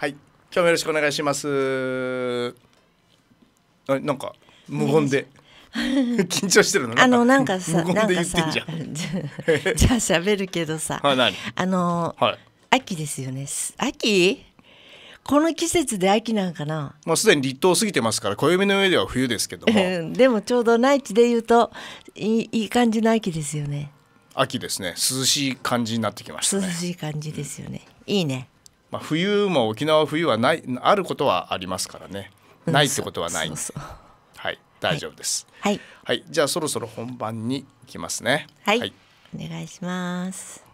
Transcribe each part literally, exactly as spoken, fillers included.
はい、今日もよろしくお願いします。あ、なんか無言で。緊張してるの。あのなんかさ、なんかさ、じゃあ喋るけどさ、あの秋ですよね。秋？この季節で秋なんかな。もうすでに立冬過ぎてますから、暦の上では冬ですけども。でもちょうど内地で言うといい、いい感じの秋ですよね。秋ですね。涼しい感じになってきましたね。涼しい感じですよね。いいね。まあ冬も沖縄冬はない、あることはありますからね。ないってことはない。はい、大丈夫です。はい。はい、じゃあそろそろ本番に行きますね。はい。お願いします。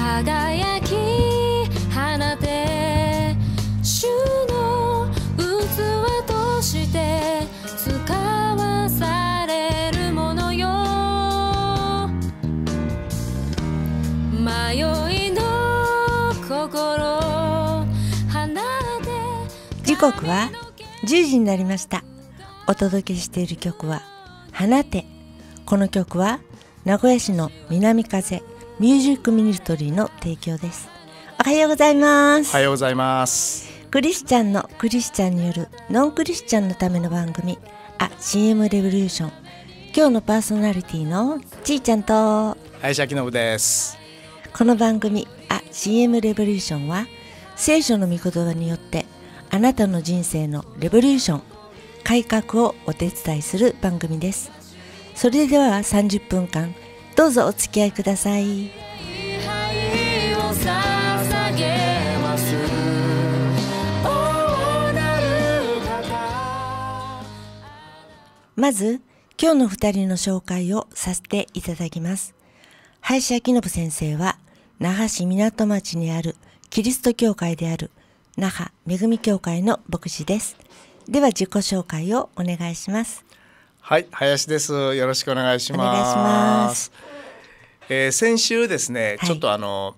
輝き放て主の器として使わされるものよ、迷いの心離れて。時刻はじゅうじになりました。お届けしている曲は「放て」。この曲は名古屋市の南風ミュージックミニストリーの提供です。おはようございます。おはようございます。クリスチャンのクリスチャンによるノンクリスチャンのための番組、あ、シーエム レボリューション。今日のパーソナリティのちーちゃんと林明信です。この番組、あ、シーエム レボリューションは聖書の御言葉によってあなたの人生のレボリューション、改革をお手伝いする番組です。それではさんじゅっぷんかん。どうぞお付き合いください。まず今日のふたりの紹介をさせていただきます。林明信先生は那覇市港町にあるキリスト教会である那覇恵教会の牧師です。では自己紹介をお願いします。はい、林です。よろしくお願いします。えー、先週ですね、はい、ちょっとあの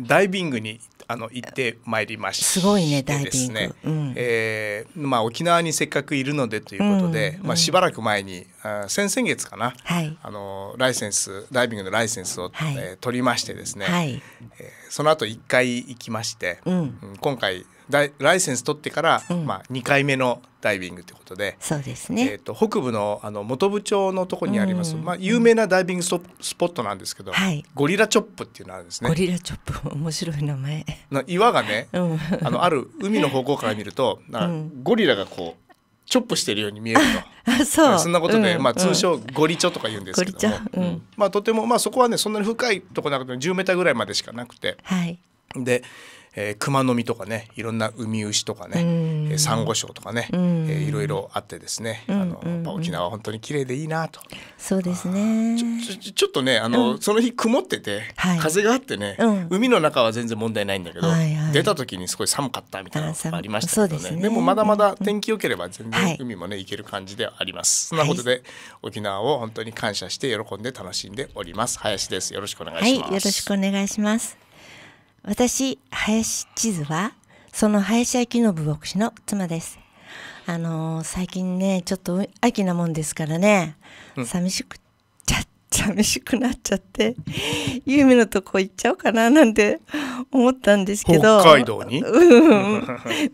ダイビングにあの行ってまいりました。すごいね、ダイビング。うん、えー、まあ沖縄にせっかくいるのでということで、うん、まあしばらく前にあ先々月かな、はい、あのライセンスダイビングのライセンスを、はい、えー、取りましてですね、はい、えー、その後いっかい行きまして、うん、今回ライセンス取ってから、うん、まあにかいめのダイビングということで、そうですね、えっと北部のあの本部町のとこにあります、うん、まあ有名なダイビングスポットなんですけど、はい、ゴリラチョップっていうのあるんですね。ゴリラチョップ、面白い名前。岩がね、うん、あのある海の方向から見ると、なんかゴリラがこうチョップしてるように見えると、そう、そんなことで、まあ通称ゴリチョとか言うんですけども、うん、まあとてもまあそこはねそんなに深いとこなくてじゅうメーターぐらいまでしかなくて、はい、で。えー、熊の実とかね、いろんなウミウシとかね、サンゴ礁とかね、えー、いろいろあってですね、あのやっぱ沖縄は本当に綺麗でいいなと。そうですね、ちょ、ちょ、ちょっとねあの、うん、その日曇ってて、はい、風があってね、うん、海の中は全然問題ないんだけど、はい、はい、出た時にすごい寒かったみたいなのがありましたけどね、で、ね、でもまだまだ天気良ければ全然海もね行ける感じではあります、はい、そんなことで沖縄を本当に感謝して喜んで楽しんでおります。林です。よろしくお願いします。はい、よろしくお願いします。私、林千鶴は、その林明信牧師の妻です。あのー、最近ね、ちょっと秋なもんですからね、うん、寂しくっちゃ、寂しくなっちゃって、ゆみのとこ行っちゃおうかななんて思ったんですけど。北海道にうん。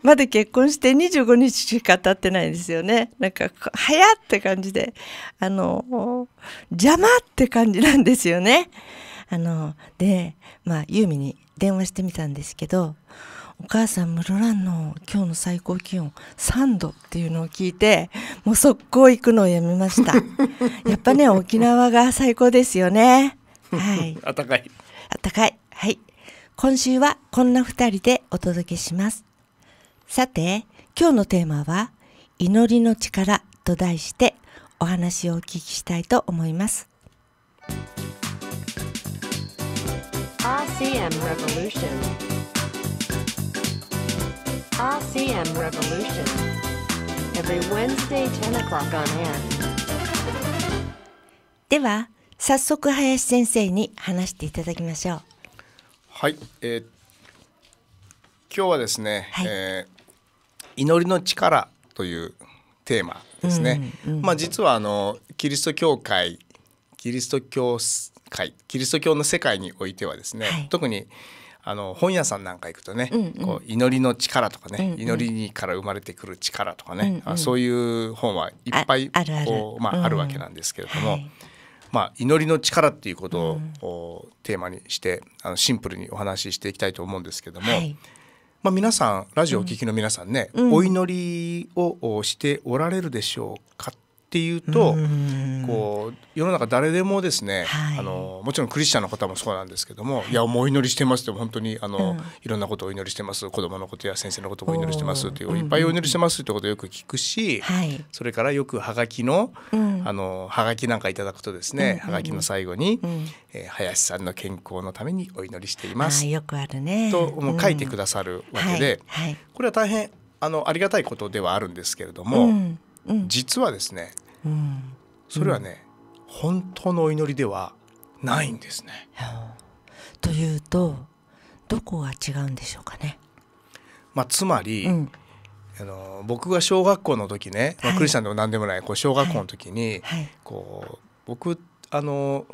まだ結婚してにじゅうごにちしか経ってないんですよね。なんか、早って感じで、あのー、邪魔って感じなんですよね。あのー、で、まあ、ゆみに、電話してみたんですけど、お母さん室蘭の今日の最高気温さんどっていうのを聞いて、もう速攻行くのをやめました。やっぱね沖縄が最高ですよね。はい。暖かい。暖かい。はい。今週はこんなふたりでお届けします。さて今日のテーマは祈りの力と題してお話をお聞きしたいと思います。アールシーエム Revolution ASEAN Revolution. Every Wednesday ten o'clock on air. では早速林先生に話していただきましょう。はい、えー、今日はですね、はい、えー、祈りの力というテーマですね。まあ実はあのキリスト教会キリスト教会キリスト教の世界においてはですね、はい、特にあの本屋さんなんか行くとね、うんうん、こう祈りの力とかね、うんうん、祈りにから生まれてくる力とかね、うんうん、そういう本はいっぱいあるわけなんですけれども、うんはい、まあ祈りの力っていうことを、うん、テーマにしてあのシンプルにお話ししていきたいと思うんですけども、はい、まあ皆さんラジオを聴きの皆さんね、うん、お祈りをしておられるでしょうかっていうと、うん、こう世の中誰でもですね、はい、あのもちろんクリスチャンの方もそうなんですけども、はい、いやもうお祈りしてますって本当にあの、うん、いろんなことをお祈りしてます、子供のことや先生のこともお祈りしてますっていういっぱいお祈りしてますってことをよく聞くし、はい、それからよくはがきの、うん、あのはがきなんかいただくとですね、うん、はがきの最後に、うんえー、林さんの健康のためにお祈りしていますよくあるねともう書いてくださるわけで、うんはいはい、これは大変 あのありがたいことではあるんですけれども、うんうん、実はですね、うん、それはね、うん、本当のお祈りではないんですね。というとどこが違うんでしょうかね。まあ、つまり、うん、あの僕が小学校の時ね、まあ、クリスチャンでも何でもないこう小学校の時に、はいはい、こう僕あの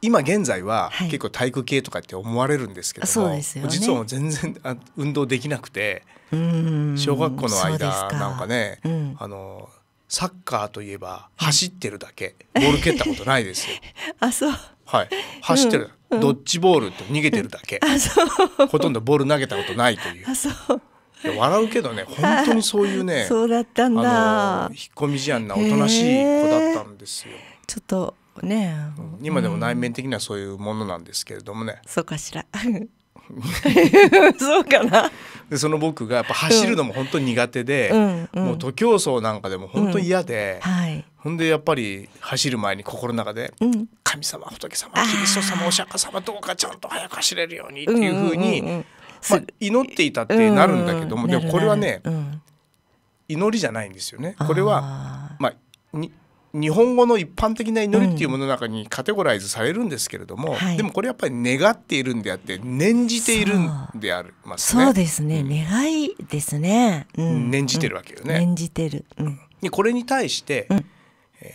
今現在は結構体育系とかって思われるんですけども、はいね、実は全然運動できなくて、小学校の間なんかね、うん、あのサッカーといえば走ってるだけ、ボール蹴ったことないですよ。あ、そう。はい、走ってる、うん、ドッジボールと逃げてるだけ、うん、あそうほとんどボール投げたことないという。あそう笑うけどね、本当にそういうね、そうだったんだ、あの引っ込み思案なおとなしい子だったんですよ。ちょっとね、うん、今でも内面的にはそういうものなんですけれどもね。そうかしらそうかな。でその僕がやっぱ走るのも本当に苦手で、うんうん、もう徒競走なんかでも本当に嫌で、うんはい、ほんでやっぱり走る前に心の中で、うん、神様仏様キリスト様お釈迦様どうかちゃんと早く走れるようにっていうふうに、んうんうんまあ、祈っていたってなるんだけども、うん、でもこれはね、うん、祈りじゃないんですよね。これはあ、まあ、に日本語の一般的な祈りっていうものの中にカテゴライズされるんですけれども、うんはい、でもこれやっぱり願っているんであって念じているんでありますね。そうですね、うん、願いですね、うん、念じてるわけよね、うん、念じてる、うん、でこれに対して、うんえー、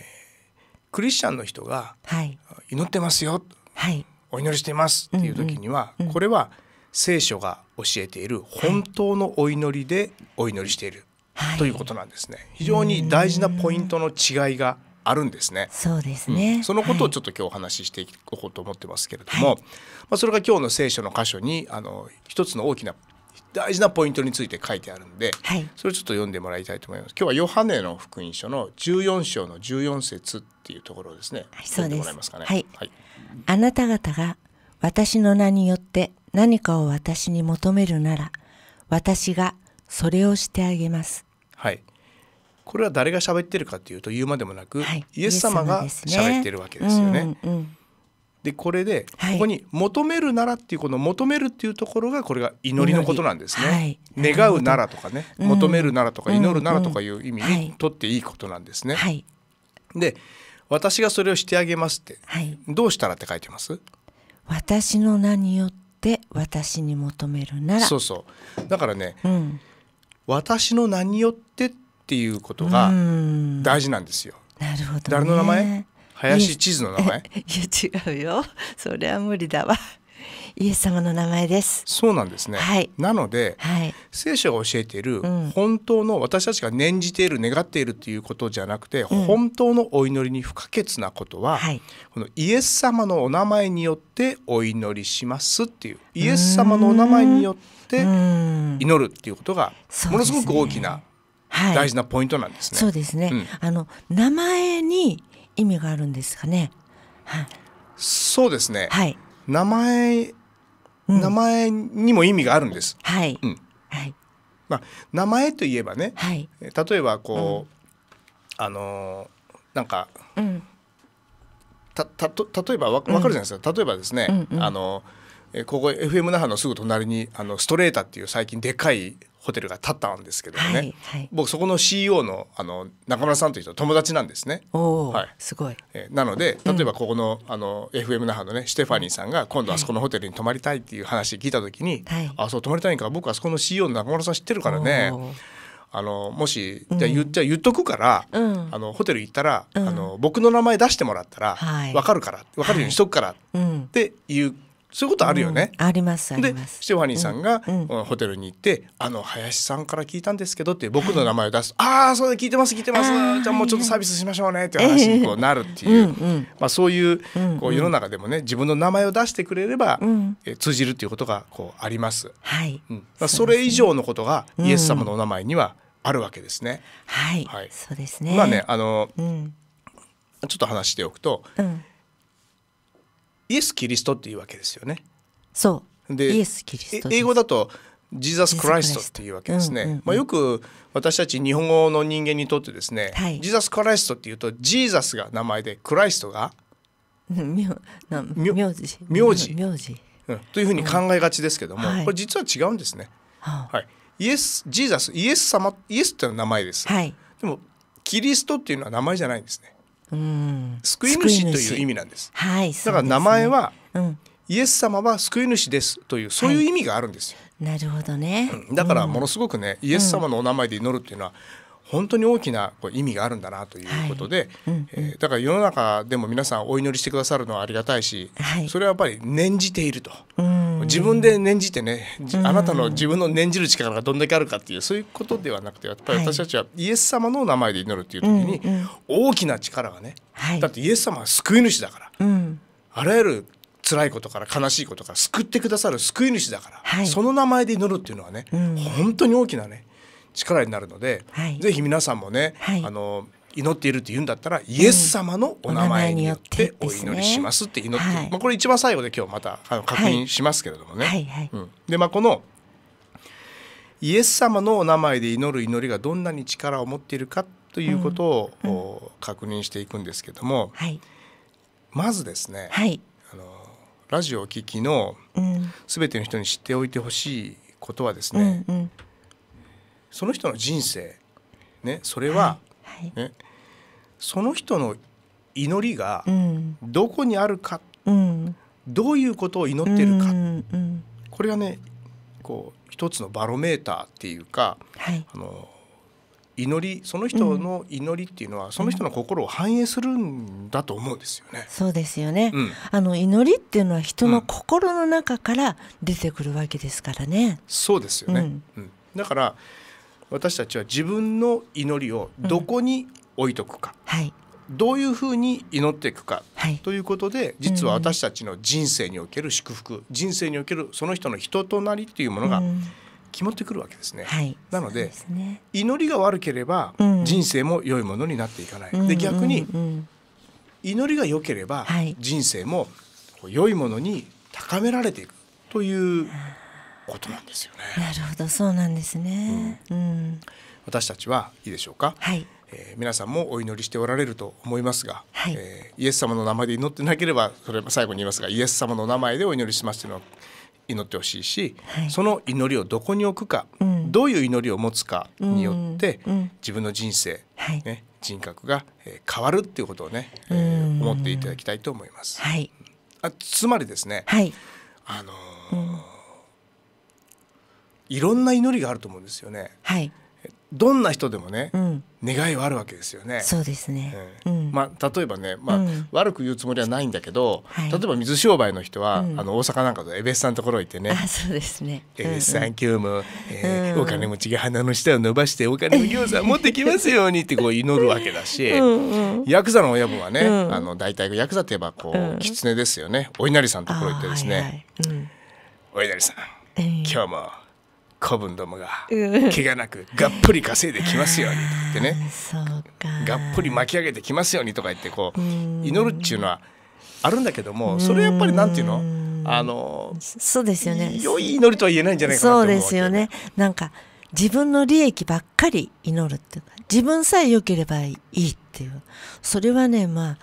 クリスチャンの人が、はい、祈ってますよ、はい、お祈りしていますっていう時には、うんうん、これは聖書が教えている本当のお祈りでお祈りしている、はい、ということなんですね。非常に大事なポイントの違いがあるんですね。そうですね、うん、そのことをちょっと今日お話ししていこうと思ってますけれども、はいまあ、それが今日の聖書の箇所にあの一つの大きな大事なポイントについて書いてあるんで、はい、それをちょっと読んでもらいたいと思います。今日はヨハネの福音書のじゅうよんしょうのじゅうよんせつっていうところをですね、はい、そうです。読んでもらえますかね。はいはい、あなた方が私の名によって何かを私に求めるなら私がそれをしてあげます。はいこれは誰が喋ってるかというと言うまでもなく、はい、イエス様が喋ってるわけですよね。うんうん、でこれで、はい、ここに求めるならっていうこの求めるっていうところがこれが祈りのことなんですね。はい、願うならとかね、うん、求めるならとか祈るならとかいう意味にとっていいことなんですね。はい、で私がそれをしてあげますって、はい、どうしたらって書いてます。私の名によって私に求めるなら。そうそうだからね、うん、私の名によってっていうことが大事なんですよ。なるほど、ね、誰の名前？林地図の名前？いや違うよ。それは無理だわ。イエス様の名前です。そうなんですね。はい、なので、はい、聖書が教えている本当の私たちが念じている願っているということじゃなくて、うん、本当のお祈りに不可欠なことは、はい、このイエス様のお名前によってお祈りしますっていうイエス様のお名前によって祈るっていうことがものすごく大きなはい、大事なポイントなんですね。そうですね、うん、あの名前に意味があるんですかね。はい、そうですね、はい、名前、うん、名前にも意味があるんです。はい、うんはいまあ、名前といえばね、はい、例えばこう、うん、あのなんか、うん、たたと例えばわかるじゃないですか、うん、例えばですね、うんうん、あのここ エフエム 那覇のすぐ隣にあのストレータっていう最近でっかいホテルが建ったんですけどもね、はいはい、僕そこの シーイーオー の, あの中村さんという人友達なんですね。おー、はい、すごい。えー、なので例えばここ の,、うん、あの エフエム 那覇のねステファニーさんが今度あそこのホテルに泊まりたいっていう話聞いた時に、はい、あそう泊まりたいんか、僕あそこの シーイーオー の中村さん知ってるからね、あのもしじゃあ言っちゃ言っとくから、うん、あのホテル行ったら、うん、あの僕の名前出してもらったら、はい、分かるから分かるようにしとくから、はい、っていう、うん、そういうことあるよね。うん、ありますあります。でステファニーさんが、うん、ホテルに行って「あの林さんから聞いたんですけど」って僕の名前を出す「ああそうだ聞いてます聞いてます、じゃあもうちょっとサービスしましょうね」っていう話にこうなるっていう、うんうん、まあ、そういう、こう世の中でもね自分の名前を出してくれれば、うん、え通じるっていうことがこうあります。はい、うん、まあ、それ以上のことがイエス様のお名前にはあるわけですね。はい、はい、そうですね。まあね、あの、うん、ちょっと話しておくと、うん、イエス・キリストっていうわけですよね。そう。で、イエス・キリスト。英語だとジーザス・クライストっていうわけですね。まあよく私たち日本語の人間にとってですね、はい、ジーザス・クライストっていうとジーザスが名前でクライストが名字、名字、名字、うん、というふうに考えがちですけども、はい、これ実は違うんですね。はいはい、イエス、ジーザス、イエス様、イエスっていうのは名前です。はい、でもキリストっていうのは名前じゃないんですね。うん、救い主という意味なんです。はい、だから名前は、うん、イエス様は救い主ですというそういう意味があるんですよ。はい、なるほどね。うん、だからものすごくね、うん、イエス様のお名前で祈るっていうのは本当に大きな意味があるんだなということで、はい、えー、だから世の中でも皆さんお祈りしてくださるのはありがたいし、はい、それはやっぱり念じていると、うん、自分で念じてね、うん、あなたの自分の念じる力がどんだけあるかっていうそういうことではなくて、やっぱり私たちはイエス様の名前で祈るっていう時に大きな力がね、はい、だってイエス様は救い主だから、うん、あらゆる辛いことから悲しいことから救ってくださる救い主だから、はい、その名前で祈るっていうのはね、うん、本当に大きなね力になるので、はい、ぜひ皆さんもね、はい、あの祈っているって言うんだったら、うん、イエス様のお名前によってお祈りしますって祈って、はい、まあこれ一番最後で今日またあの確認しますけれどもね、はいはいはい、うん、でまあこのイエス様のお名前で祈る祈りがどんなに力を持っているかということを、うんうん、確認していくんですけども、はい、まずですね、はい、あのラジオを聞きのすべての人に知っておいてほしいことはですね、うんうん、その人の人生、ね、それは、はいはい、ね、その人の祈りがどこにあるか、うん、どういうことを祈っているか、うんうん、これがねこう一つのバロメーターっていうか、はい、あの祈りその人の祈りっていうのは、うん、その人の心を反映するんだと思うんですよね。そうですよね、うん、あの祈りっていうのは人の心の中から出てくるわけですからね、うん、そうですよね、うんうん、だから私たちは自分の祈りをどこに置いとくか、うん、はい、どういうふうに祈っていくか、はい、ということで実は私たちの人生における祝福、うん、人生におけるその人の人となりっていうものが決まってくるわけですね、うん、はい、なの で, です、ね、祈りが悪ければ人生も良いものになっていかない、うん、で逆に祈りが良ければ人生も良いものに高められていくということなんですよね。なるほど、そうなんですね、うんうん、私たちはいいでしょうか、はい、えー、皆さんもお祈りしておられると思いますが、はい、えー、イエス様の名前で祈ってなければそれは最後に言いますがイエス様の名前でお祈りしますというのを祈ってほしいし、はい、その祈りをどこに置くか、うん、どういう祈りを持つかによって、うんうん、自分の人生、はい、ね、人格が変わるっていうことをね、えー、思っていただきたいと思います、はい、あつまりですね、はい、あのーうん、いろんな祈りがあると思うんですよね、はい、どんな人でもね、うん、願いはあるわけですよね。そうですね、うん、まあ、例えばね、まあ、うん、悪く言うつもりはないんだけど、はい、例えば水商売の人は、うん、あの大阪なんかでエベスさんのところ行ってね、あ、そうですね、エベスさん、うん、今日も、えーうん、お金持ちが鼻の下を伸ばしてお金の餃子持ってきますようにってこう祈るわけだしうん、うん、ヤクザの親分はね、うん、あの大体ヤクザといえばこう、うん、狐ですよね。お稲荷さんのところ行ってですね、はいはい、うん、お稲荷さん、えー、今日も子分どもが怪我なくがっぷり稼いできますようにってねそうか、がっぷり巻き上げてきますようにとか言ってこう祈るっていうのはあるんだけども、それやっぱりなんていうの、あのそうですよね、良い祈りとは言えないんじゃないかなと思う。そうですよね、なんか自分の利益ばっかり祈るっていうか、自分さえ良ければいいっていう、それはね、まあ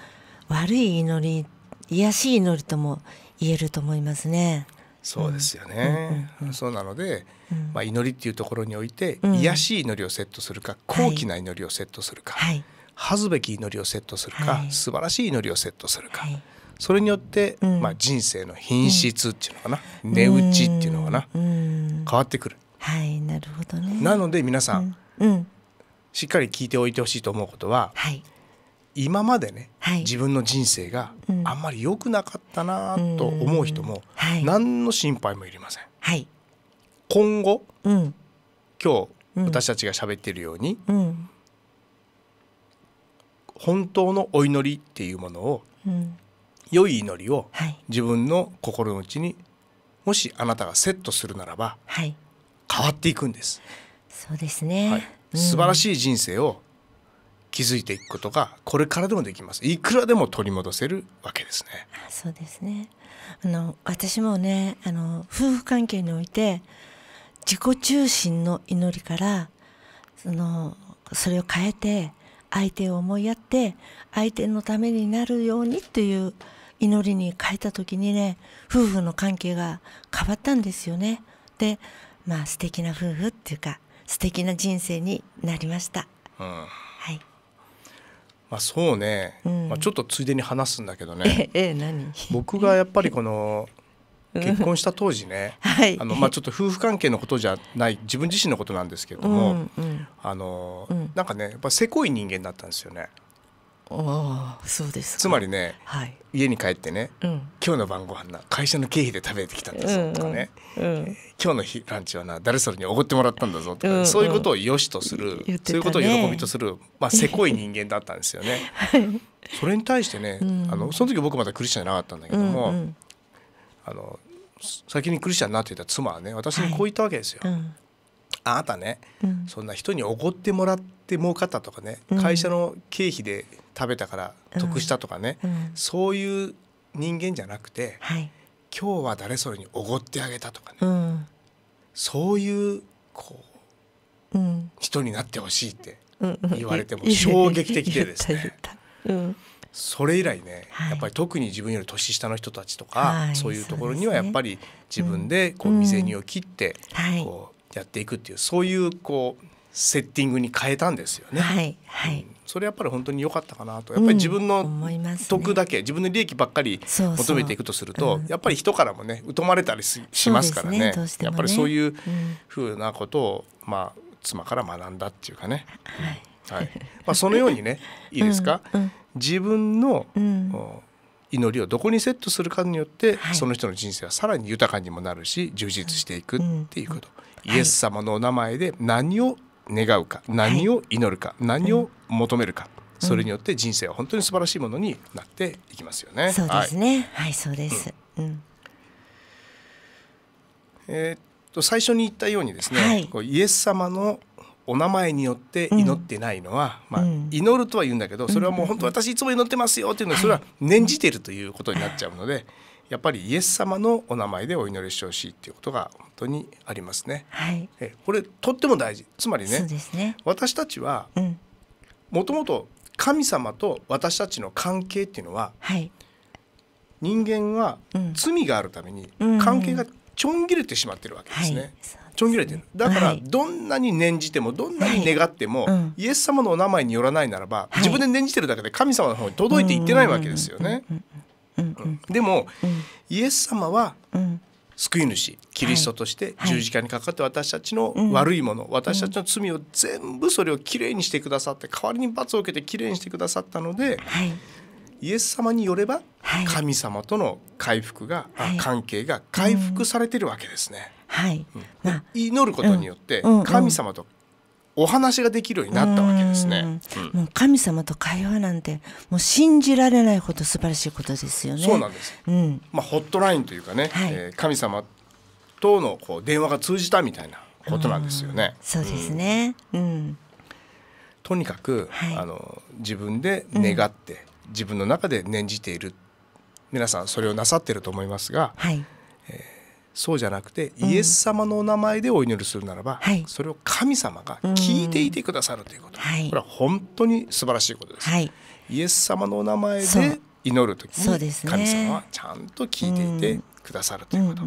悪い祈り、癒しい祈りとも言えると思いますね。そうですよね。そうなので、まあ、祈りっていうところにおいて癒しい祈りをセットするか、高貴な祈りをセットするか、恥ずべき祈りをセットするか、素晴らしい祈りをセットするか、それによって、まあ、人生の品質っていうのかな、値打ちっていうのかな、変わってくる。はい、なるほどね。なので皆さん、しっかり聞いておいてほしいと思うことは、今までね、自分の人生があんまり良くなかったなと思う人も何の心配もいりません。今後、今日私たちが喋っているように本当のお祈りっていうものを、良い祈りを自分の心の内にもしあなたがセットするならば変わっていくんです。そうですね。素晴らしい人生を築いていくことがこれからでもできます。いくらでも取り戻せるわけですね。そうですね。あの私もね、あの夫婦関係において自己中心の祈りからそのそれを変えて相手を思いやって相手のためになるようにという祈りに変えた時にね、夫婦の関係が変わったんですよね。で、まあ素敵な夫婦っていうか素敵な人生になりました。うん、まあそうね、うん、まあちょっとついでに話すんだけどね、ええ、何僕がやっぱりこの結婚した当時ね、あのまあちょっと夫婦関係のことじゃない自分自身のことなんですけれども、うん、うん、あの、うん、なんかねやっぱせこい人間だったんですよね。ああ、そうですか。つまりね、はい、家に帰ってね、うん、今日の晩ご飯な会社の経費で食べてきたんだぞとかね、うん、うん、今日のランチはな誰それにおごってもらったんだぞとか、うん、うん、そういうことを良しとする、ね、そういうことを喜びとする、まあせこい人間だったんですよね。はい、それに対してね、うん、あのその時僕まだクリスチャンじゃなかったんだけども、うん、うん、あの先にクリスチャンになっていた妻はね私にこう言ったわけですよ。はい、うん、あなたね、うん、そんな人におごってもらって儲かったとかね、うん、会社の経費で食べたから得したとかね、うん、うん、そういう人間じゃなくて、はい、今日は誰それにおごってあげたとかね、うん、そういうこう、うん、人になってほしいって言われても衝撃的でですね。それ以来ね、はい、やっぱり特に自分より年下の人たちとか、はい、そういうところにはやっぱり自分でこう身銭を切ってこうやっていくっていう、そういうこうセッティングに変えたんですよね。はい、はい、うん、それやっぱり本当に良かったかなと。やっぱり自分の得だけ、うん、ね、自分の利益ばっかり求めていくとすると、そうそう、うん、やっぱり人からもね疎まれたりしますから ね, ね, ねやっぱりそういうふうなことを、まあ妻から学んだっていうかね、うん、はい、まあそのようにねいいですか、うん、うん、自分の、うん、祈りをどこにセットするかによって、はい、その人の人生はさらに豊かにもなるし充実していくっていうこと、うん、イエス様のお名前で何を願うか、はい、何を祈るか、何を求めるか、うん、それによって人生は本当に素晴らしいものになっていきますよね。そうですね、はい、はい、そうです、うん、うん、えっと最初に言ったようにですね、はい、こうイエス様のお名前によって祈ってないのは、まあ祈るとは言うんだけど、それはもう本当私いつも祈ってますよっていうのはそれは念じているということになっちゃうので、やっぱりイエス様のお名前でお祈りしてほしいっていうことが本当にありますね。はい、えこれとっても大事。つまりね、私たちはもともと神様と私たちの関係っていうのは、人間は罪があるために関係がちょん切れてしまってるわけですね。ちょん切れてる。だからどんなに念じてもどんなに願ってもイエス様のお名前によらないならば自分で念じてるだけで神様の方に届いていってないわけですよね。でもイエス様は救い主キリストとして十字架にかかって私たちの悪いもの、私たちの罪を全部それをきれいにしてくださって、代わりに罰を受けてきれいにしてくださったので、イエス様によれば神様との回復が関係が回復されてるわけですね。祈ることによって神様とお話ができるようになったわけですね。もう神様と会話なんてもう信じられないほど素晴らしいことですよね。そうなんです。うん、まあホットラインというかね、はい、えー、神様とのこう電話が通じたみたいなことなんですよね。うん、そうですね。うんうん、とにかく、はい、あの自分で願って、うん、自分の中で念じている皆さんそれをなさっていると思いますが。はい、そうじゃなくてイエス様のお名前でお祈りするならば、うん、それを神様が聞いていてくださるということ、うん、これは本当に素晴らしいことです。はい、イエス様のお名前で祈るときに神様はちゃんと聞いていてくださるということ。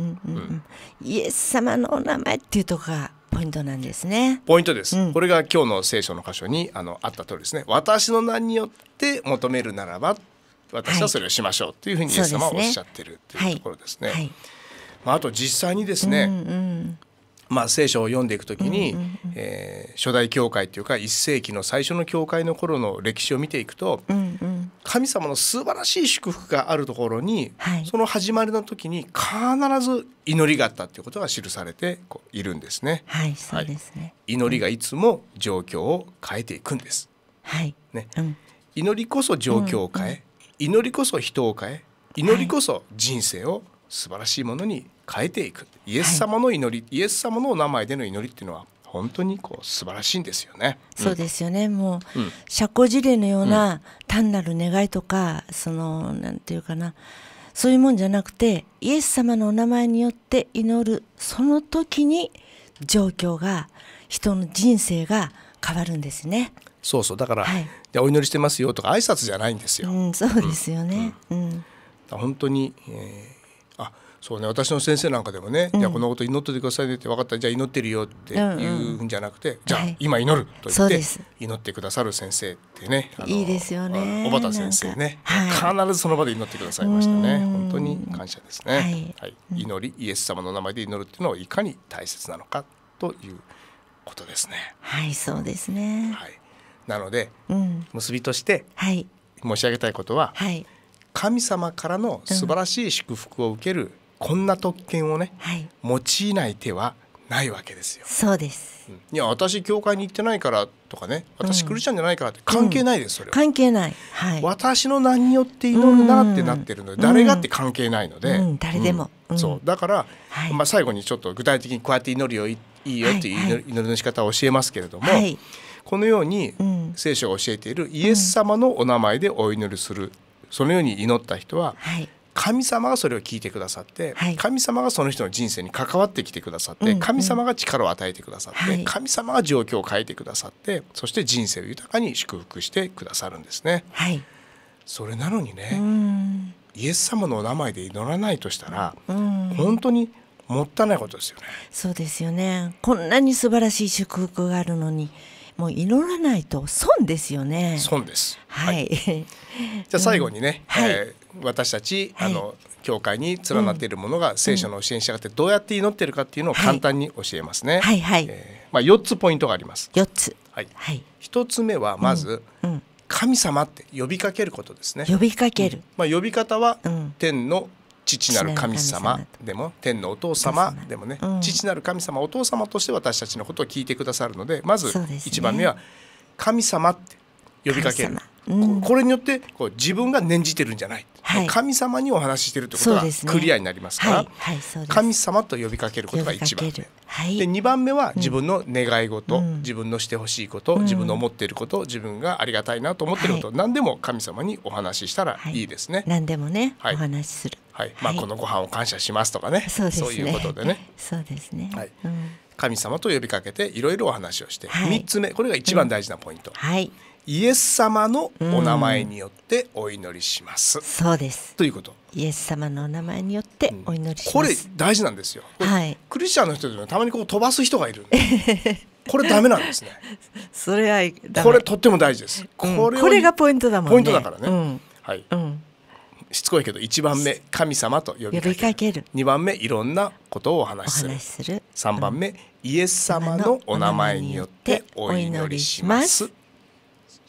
イエス様のお名前っていうところがポイントなんですね。ポイントです、うん、これが今日の聖書の箇所に あの、あった通りですね。私の名によって求めるならば私はそれをしましょうというふうにイエス様はおっしゃってるというところですね。あと実際にですね、うんうんまあ、聖書を読んでいくときに初代教会というかいっ世紀の最初の教会の頃の歴史を見ていくと、うんうん、神様の素晴らしい祝福があるところに、はい、その始まりの時に必ず祈りがあったということが記されているんですね。はい、そうですね。はい、祈りがいつも状況を変えていくんです。はいねうん、祈りこそ状況を変え、うん、祈りこそ人を変え、祈りこそ人生を素晴らしいものに変えていく。イエス様の祈り、はい、イエス様のお名前での祈りっていうのは本当にこう素晴らしいんですよね。そうですよね。うん、もう、うん、社交辞令のような単なる願いとか、うん、そのなんていうかな、そういうもんじゃなくて、イエス様のお名前によって祈るその時に状況が、人の人生が変わるんですね。そうそう、だから、はい、お祈りしてますよとか挨拶じゃないんですよ。うん、そうですよね。うんうん、本当に。えーあそうね、私の先生なんかでもね、うん、じゃあこのこと祈っててくださいねって分かったじゃあ祈ってるよって言うんじゃなくて、うんうん、じゃあ今祈ると言って、はい、祈ってくださる先生ってね、あのいいですよね、小畑先生ね、はい、必ずその場で祈ってくださいましたね。本当に感謝ですね、はいはい、祈りイエス様の名前で祈るっていうのをいかに大切なのかということですね。はいそうですね、はい、なので、うん、結びとして申し上げたいことは、はい神様からの素晴らしい祝福を受ける、うん、こんな特権をね、はい、用いない手はないわけですよ。そうです、うん、いや私教会に行ってないからとかね、私クリスチャンじゃないからって関係ないです、それは、うん、関係ない、はい、私の名によって祈るなってなってるので、うん、誰がって関係ないので、うんうん、誰でも、うん、そうだから、はいまあ、最後にちょっと具体的にこうやって祈るよいいよっていう祈りの仕方を教えますけれども、はい、このように聖書が教えているイエス様のお名前でお祈りする、そのように祈った人は神様がそれを聞いてくださって、はい、神様がその人の人生に関わってきてくださって、うん、神様が力を与えてくださって、はい、神様が状況を変えてくださって、そして人生を豊かに祝福してくださるんですね、はい、それなのにね、うん、イエス様のお名前で祈らないとしたら、うん、本当にもったいないことですよね。そうですよね。こんなに素晴らしい祝福があるのにもう祈らないと損ですよね。損です。はい。じゃあ最後にね、私たちあの教会に連なっているものが聖書の教えに従ってどうやって祈ってるかっていうのを簡単に教えますね。はいはい。まあ四つポイントがあります。四つ。はい。一つ目はまず神様って呼びかけることですね。呼びかける。まあ呼び方は天の父なる神様でも天のお父様でもね、うん、父なる神様お父様として私たちのことを聞いてくださるので、まずいちばんめは神様って呼びかける、うん、これによってこう自分が念じてるんじゃない、はい、神様にお話ししてるということがクリアになりますから、神様と呼びかけることがいちばんめ、はい、でにばんめは自分の願い事、うん、自分のしてほしいこと、うん、自分の思っていること、自分がありがたいなと思っていること、はい、何でも神様にお話ししたらいいですね、はい、何でもね、はい、お話しする、はいまあ、このご飯を感謝しますとかね、そういうことでね、そうですね、はい、神様と呼びかけていろいろお話をして、はい、みっつめ、これが一番大事なポイント、うんはい、イエス様のお名前によってお祈りします、うん、そうですということ。イエス様のお名前によってお祈りします、うん、これ大事なんですよ、はい、クリスチャンの人でもたまにこう飛ばす人がいるんでこれダメなんですねそれはダメ、これとっても大事です、うん、これ、これがポイントだもんね、ポイントだからね、うん、はい、うんしつこいけどいちばんめ神様と呼びかける、にばんめいろんなことをお話しする、さんばんめイエス様のお名前によってお祈りします、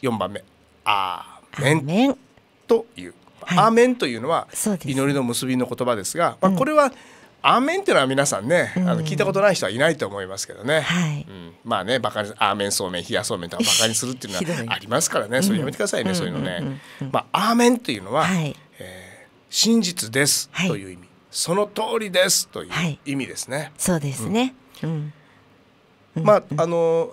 よんばんめアーメンという、アーメンというのは祈りの結びの言葉ですが、まあこれはアーメンっていうのは皆さんね、あの聞いたことない人はいないと思いますけどね、まあねバカにアーメンそうめん冷やそうめんとかバカにするっていうのはありますからね、それやめてくださいね、そういうのね。まあアーメンというのはえー、真実ですという意味、はい、その通りですという意味ですね、はい、そうですね、うん、まああの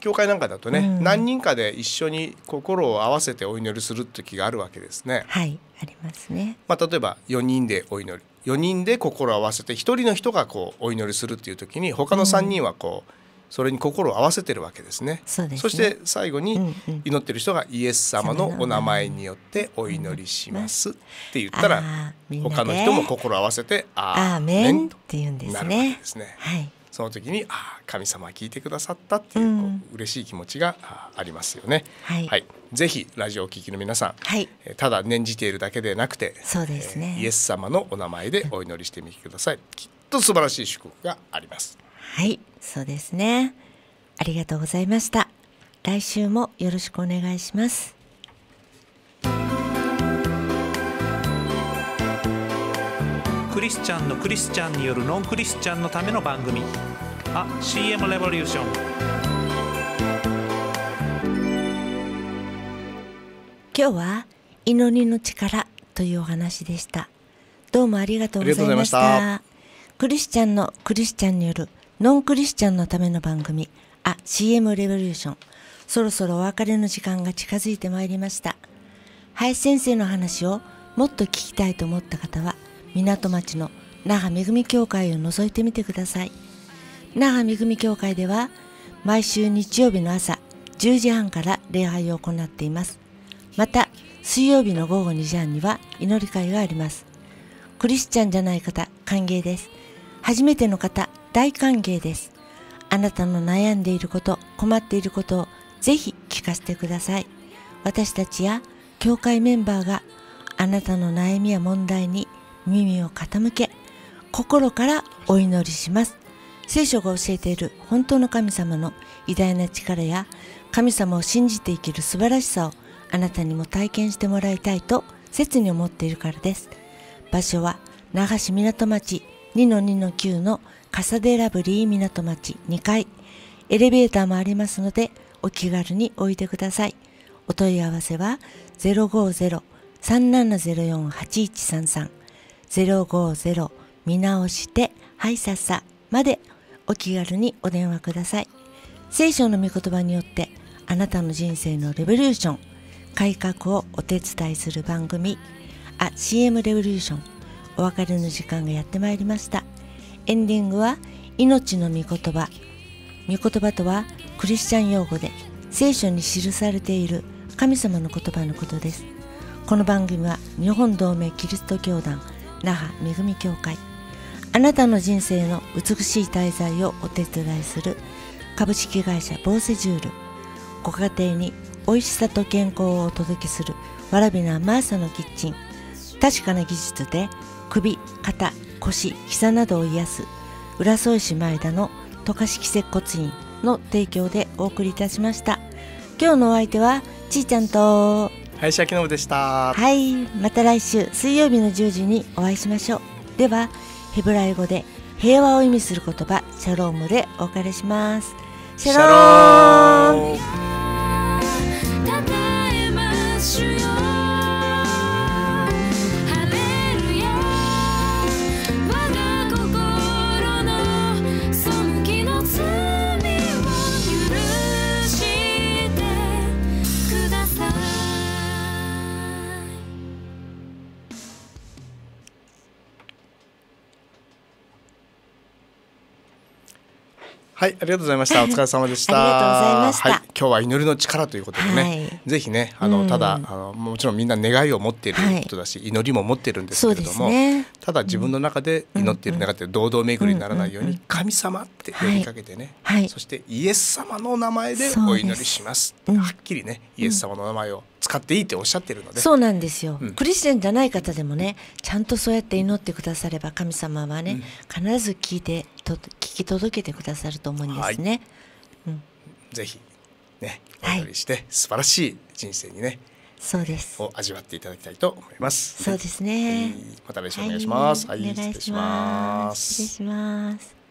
教会なんかだとね、うん、何人かで一緒に心を合わせてお祈りする時があるわけですね。はい、ありますね。まあ例えばよにんでお祈り、よにんで心を合わせてひとりの人がこうお祈りするっていう時に他のさんにんはこう、うんそれに心を合わせてるわけですね。 そうですね。そして最後に祈ってる人がイエス様のお名前によってお祈りしますって言ったら、他の人も心を合わせてアーメンとなるわけですね。その時にあ神様聞いてくださったっていう、うん、こう嬉しい気持ちが あ, ありますよね、はいはい、ぜひラジオを聴きの皆さん、はい、ただ念じているだけでなくて、そうですね、えー、イエス様のお名前でお祈りしてみてください、うん、きっと素晴らしい祝福があります。はい、そうですね。ありがとうございました。来週もよろしくお願いします。クリスチャンのクリスチャンによるノンクリスチャンのための番組、あ シーエム レボリューション。今日は祈りの力というお話でした。どうもありがとうございました。クリスチャンのクリスチャンによるノンクリスチャンのための番組、あ シーエム レボリューション、そろそろお別れの時間が近づいてまいりました。林先生の話をもっと聞きたいと思った方は、港町の那覇めぐみ教会を覗いてみてください。那覇めぐみ教会では毎週日曜日の朝じゅうじはんから礼拝を行っています。また水曜日の午後にじはんには祈り会があります。クリスチャンじゃない方歓迎です。初めての方大歓迎です。あなたの悩んでいること、困っていることをぜひ聞かせてください。私たちや教会メンバーがあなたの悩みや問題に耳を傾け、心からお祈りします。聖書が教えている本当の神様の偉大な力や、神様を信じて生きる素晴らしさをあなたにも体験してもらいたいと切に思っているからです。場所は那覇市港町 にのにのきゅう のカサデラブリー港町にかい、エレベーターもありますのでお気軽においでください。お問い合わせは ゼロごゼロ さんななゼロよん はちいちさんさん、ゼロごゼロ見直してはいささまでお気軽にお電話ください。聖書の御言葉によってあなたの人生のレボリューション、改革をお手伝いする番組、あ シーエム レボリューション、お別れの時間がやってまいりました。エンディングは命の御言葉。御言葉とはクリスチャン用語で、聖書に記されている神様の言葉のことです。この番組は日本同盟キリスト教団那覇めぐみ教会、あなたの人生の美しい滞在をお手伝いする株式会社ボーセジュール、ご家庭に美味しさと健康をお届けするわらびなマーサのキッチン、確かな技術で首、肩、腰、膝などを癒す浦添市前田の渡嘉敷接骨院の提供でお送りいたしました。今日のお相手はちーちゃんと林明信でした。はい、また来週水曜日のじゅうじにお会いしましょう。ではヘブライ語で平和を意味する言葉、シャロームでお別れします。シャローム。はい、ありがとうございました。お疲れ様でした。ありがとうございました。はい、今日は祈りの力ということでね、はい、ぜひね、あのただ、うん、あのもちろんみんな願いを持っていることだし、はい、祈りも持っているんですけれども、ね、ただ自分の中で祈っている中で堂々巡りにならないように神様って呼びかけてね、はい、そしてイエス様の名前でお祈りします。うん、はっきりね、イエス様の名前を使っていいっておっしゃってるので、そうなんですよ、うん、クリスチャンじゃない方でもね、ちゃんとそうやって祈ってくだされば神様はね、うん、必ず聞いてと聞き届けてくださると思うんですね、はい、うん、ぜひねお祈りして、はい、素晴らしい人生にね、そうですを味わっていただきたいと思います。そうですね、また来週お願いします。はい、失礼します。